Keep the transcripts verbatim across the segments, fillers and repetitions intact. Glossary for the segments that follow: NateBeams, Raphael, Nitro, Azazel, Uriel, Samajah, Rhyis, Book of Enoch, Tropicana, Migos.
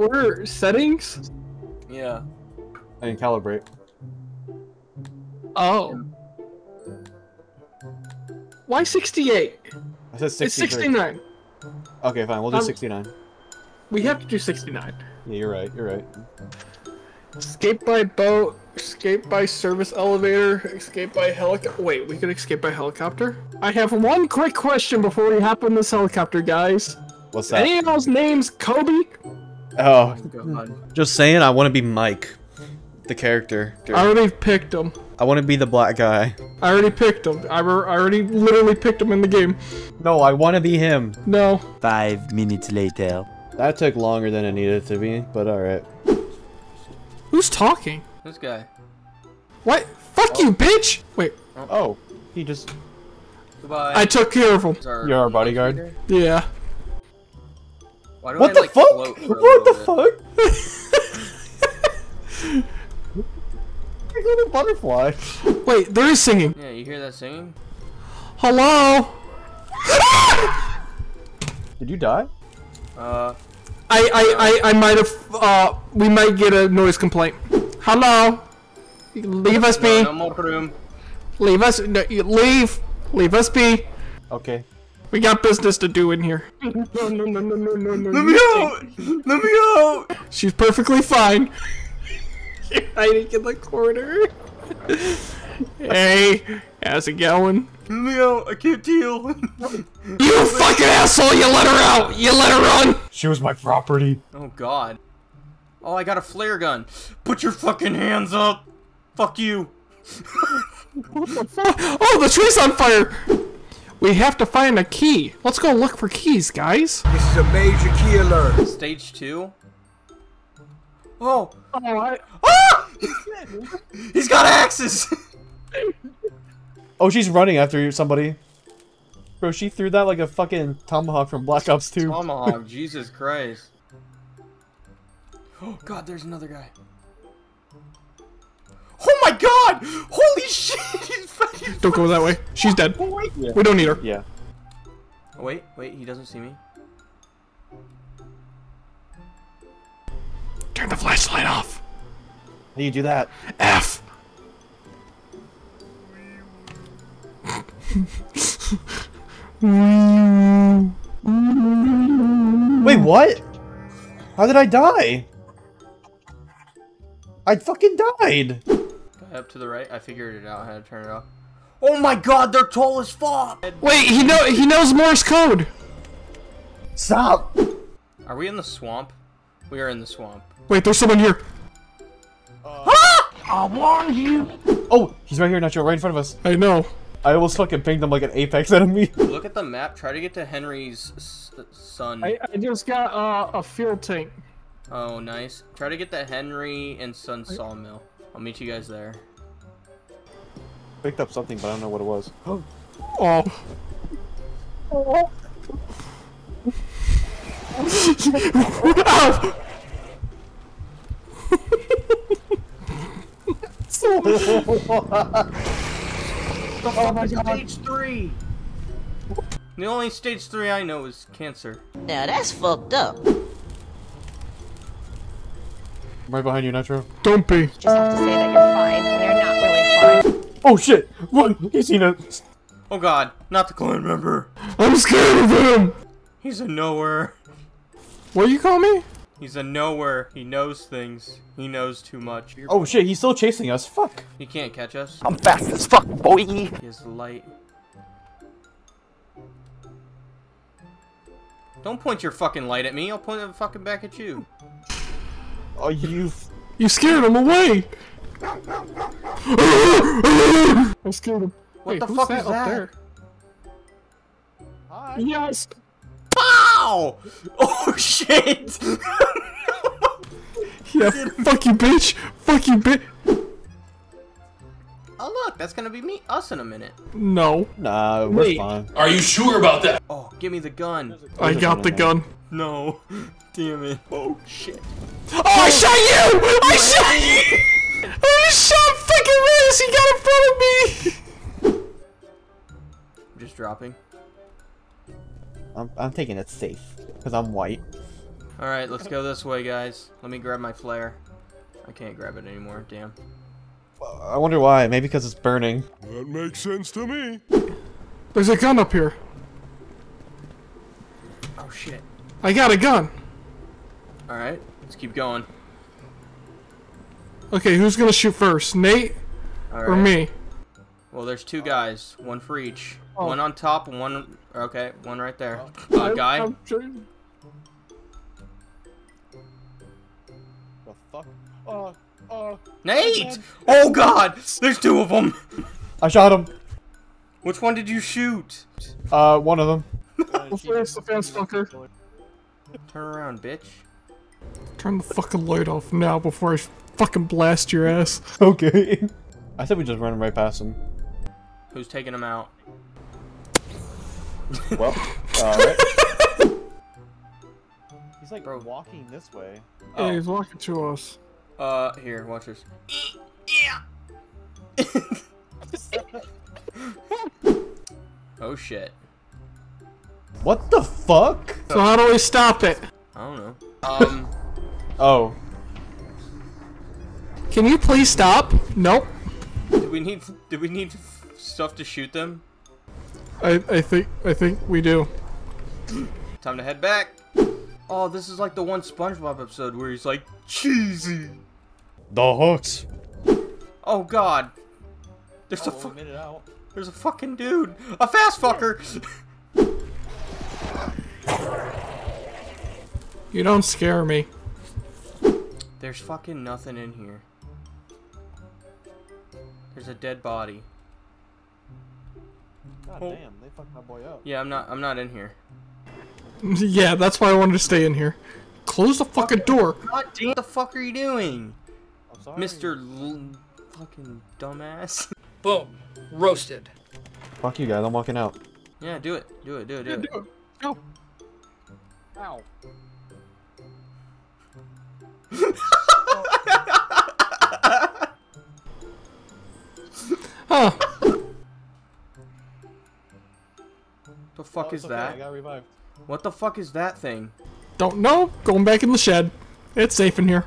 order settings? Yeah. And calibrate. Oh. Why sixty-eight? I said sixty-three. It's sixty-nine. Okay, fine. We'll do um, sixty-nine. We have to do sixty-nine. Yeah, you're right. You're right. Escape by boat. Escape by service elevator. Escape by helicopter. Wait, we could escape by helicopter? I have one quick question before we hop on this helicopter, guys. What's that? Any of those names Kobe? Oh. God. Just saying, I want to be Mike. The character. Dude. I already picked him. I want to be the black guy. I already picked him. I, re I already literally picked him in the game. No, I want to be him. No. Five minutes later. That took longer than it needed to be, but alright. Who's talking? This guy. What? Fuck oh. you, bitch! Wait. Oh. He just... Goodbye. I took care of him. You're our bodyguard? Yeah. Why do what I, the like, fuck? What the bit? fuck? Little butterfly. Wait, there is singing. Yeah, you hear that singing? Hello? Did you die? Uh. I I I, I might have. Uh, we might get a noise complaint. Hello? Leave us be. No, no more room. Leave us. No, leave. Leave us be. Okay. We got business to do in here. No no no no no no no. Let me out! Let me out! She's perfectly fine. You're hiding in the corner. Hey, how's it going? Leo, I can't deal. You fucking asshole! You let her out! You let her run! She was my property. Oh god. Oh, I got a flare gun. Put your fucking hands up! Fuck you! What the fuck? Oh, the tree's on fire! We have to find a key. Let's go look for keys, guys. This is a major key alert. Stage two? Oh! Oh! I... Ah! He's got axes! Oh, she's running after somebody. Bro, she threw that like a fucking tomahawk from Black Ops two. Tomahawk, Jesus Christ. Oh god, there's another guy. Oh my god! Holy shit! He's fucking... Don't go that way. She's dead. Yeah. We don't need her. Yeah. Oh, wait, wait, he doesn't see me. Turn the flashlight off. How do you do that? F. Wait, what? How did I die? I fucking died. Up to the right. I figured it out how to turn it off. Oh my god, they're tall as fuck. Wait, he know he knows Morse code. Stop. Are we in the swamp? We are in the swamp. Wait, there's someone here. Uh, ah! I warned you. Oh, he's right here, Nitro, right in front of us. I know. I almost fucking pinged him like an apex enemy. Look at the map. Try to get to Henry's s son. I, I just got uh, a fuel tank. Oh, nice. Try to get to Henry and Son Sawmill. I'll meet you guys there. Picked up something, but I don't know what it was. Oh. Oh. Oh. Ow! Oh my god. Stage three. The only stage three I know is cancer. Now that's fucked up. I'm right behind you, Nitro. Don't be. You just have to say that you're fine when you're not really fine. Oh shit! Run! He's seen us. Oh god! Not the clan member. I'm scared of him. He's a nowhere. What do you call me? He's a nowhere. He knows things. He knows too much. You're oh shit, he's still chasing us. Fuck. He can't catch us. I'm fast as fuck, boy. He has light. Don't point your fucking light at me. I'll point it fucking back at you. Oh, you... You scared him away! I scared him. What Wait, the fuck that is that? Up there? Hi. Yes! Ow! Oh shit! Yeah, fuck you, bitch! Fuck you, bitch! Oh look, that's gonna be me, us in a minute. No. Nah, we're Wait. fine. Are you sure about that? Oh, give me the gun. I got the gun. No. Damn it. Oh shit. Oh, I shot you! I shot you! I shot fucking Riz! He got in front of me! I'm just dropping. I'm, I'm taking it safe, because I'm white. Alright, let's go this way, guys. Let me grab my flare. I can't grab it anymore, damn. Well, I wonder why. Maybe because it's burning. That makes sense to me. There's a gun up here. Oh, shit. I got a gun. Alright, let's keep going. Okay, who's gonna shoot first? Nate right. or me? Well, there's two guys. One for each. Oh. One on top and one... Okay, one right there. Oh. Uh, guy? I'm, I'm the fuck? Oh, oh. Nate! Oh, God! There's two of them! I shot him. Which one did you shoot? Uh, one of them. Where's the fence fucker? Turn around, bitch. Turn the fucking light off now before I fucking blast your ass. Okay. I said we just run right past him. Who's taking him out? Well, alright. He's like, bro, walking this way. Oh. Yeah, he's walking to us. Uh, here, watch this. Yeah! Oh shit. What the fuck? So how do we stop it? I don't know. Um. Oh. Can you please stop? Nope. Do we need? Do we need stuff to shoot them? I I think I think we do. Time to head back. Oh, this is like the one SpongeBob episode where he's like cheesy. The hooks. Oh God. There's oh, a. We'll admit it out. There's a fucking dude. A fast fucker. You don't scare me. There's fucking nothing in here. There's a dead body. God oh. damn, they fucked my boy up. Yeah, I'm not I'm not in here. Yeah, that's why I wanted to stay in here. Close the fucking door. God damn, what the fuck are you doing? I'm sorry. Mister L fucking dumbass. Boom. Roasted. Fuck you guys, I'm walking out. Yeah, do it. Do it, do it, do yeah, it. Do it. Go. Ow. Huh. The fuck oh, is okay. that? I got revived. What the fuck is that thing? Don't know. Going back in the shed. It's safe in here.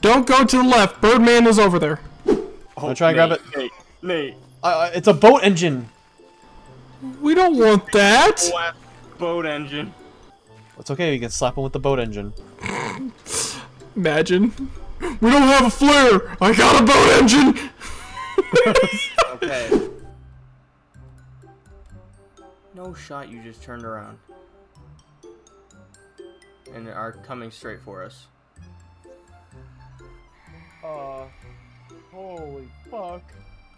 Don't go to the left. Birdman is over there. Oh, I'll try and Nate, grab it. Nate. Nate. Uh, it's a boat engine. We don't want that. Slap boat engine. It's okay. You can slap him with the boat engine. Imagine. We don't have a flare. I got a boat engine. Okay. No shot. You just turned around and are coming straight for us. Uh. Holy fuck.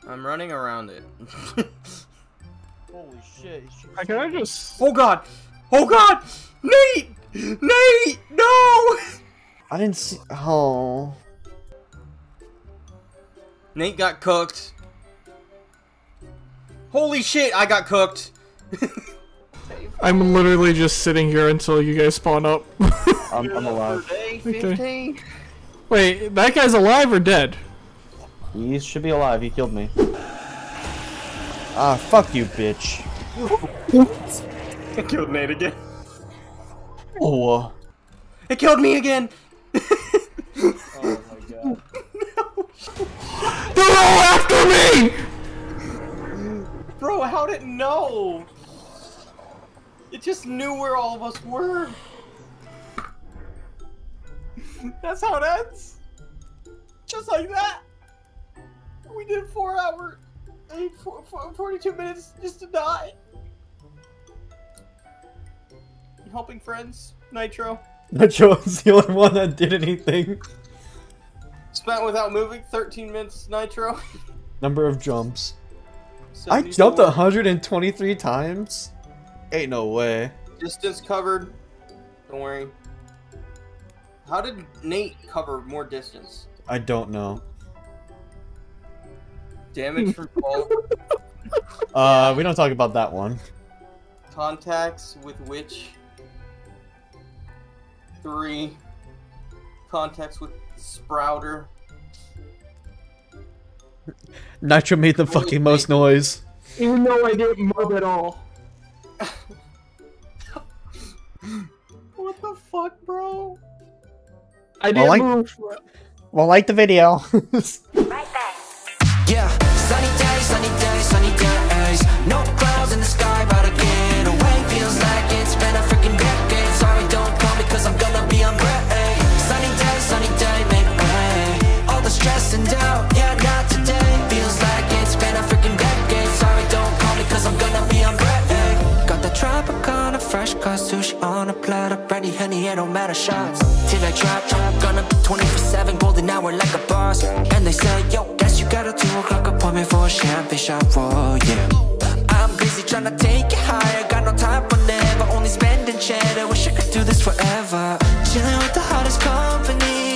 I'm running around it. Holy shit. I can I just. Oh God. Oh God! Nate! Nate! No! I didn't see. Oh. Nate got cooked. Holy shit, I got cooked. I'm literally just sitting here until you guys spawn up. I'm, I'm alive. Okay. Wait, that guy's alive or dead? He should be alive, he killed me. Ah, fuck you, bitch. It killed Nate again. Oh. It killed me again! Oh my god. No. They're all after me! Bro, how'd it know? It just knew where all of us were. That's how it ends. Just like that. We did four hours, eight, four, four, forty-two minutes just to die. Helping friends, Nitro. Nitro is the only one that did anything. Spent without moving, thirteen minutes, Nitro. Number of jumps. I jumped one hundred twenty-three times? Ain't no way. Distance covered. Don't worry. How did Nate cover more distance? I don't know. Damage from fall. Uh, we don't talk about that one. Contacts with which... Three contacts with Sprouter. Nitro made the fucking most noise. Even though I didn't move at all. What What the fuck, bro? I didn't well, like, move. Well, like the video. Right back. Yeah, sunny day, sunny day, sunny days. No clouds in the sky, but again, away feels like it's been a freaking decade. Sorry, don't come because I'm gonna be on great. Sunny day, sunny day, make way. All the stress and doubt, yeah, not today. Feels like it's been a freaking decade. Sorry, don't come because I'm gonna be on great. Got the Tropicana fresh cut sushi on a platter, brandy, honey, it don't matter shots. Till I drop, drop, gonna be twenty-four seven, golden hour like a boss. And they say, yo, you got a two o'clock appointment for a champagne shot, roll, yeah. I'm busy trying to take it higher, got no time for never, only spending cheddar. Wish I could do this forever, chilling with the hottest company.